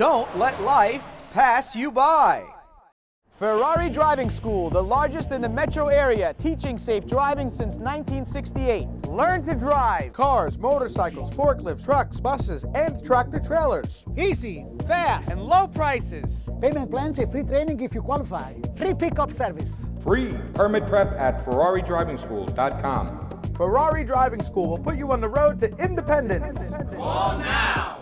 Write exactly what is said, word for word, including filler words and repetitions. Don't let life pass you by. Ferrari Driving School, the largest in the metro area, teaching safe driving since nineteen sixty-eight. Learn to drive cars, motorcycles, forklifts, trucks, buses, and tractor trailers. Easy, fast, and low prices. Payment plans and free training if you qualify. Free pickup service. Free permit prep at ferrari driving school dot com. Ferrari Driving School will put you on the road to independence. Call now.